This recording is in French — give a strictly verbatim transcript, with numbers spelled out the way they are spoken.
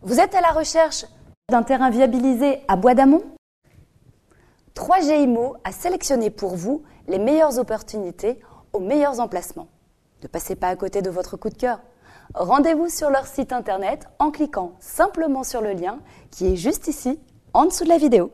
Vous êtes à la recherche d'un terrain viabilisé à Bois-d'Amont? trois G Immo a sélectionné pour vous les meilleures opportunités aux meilleurs emplacements. Ne passez pas à côté de votre coup de cœur. Rendez-vous sur leur site internet en cliquant simplement sur le lien qui est juste ici, en dessous de la vidéo.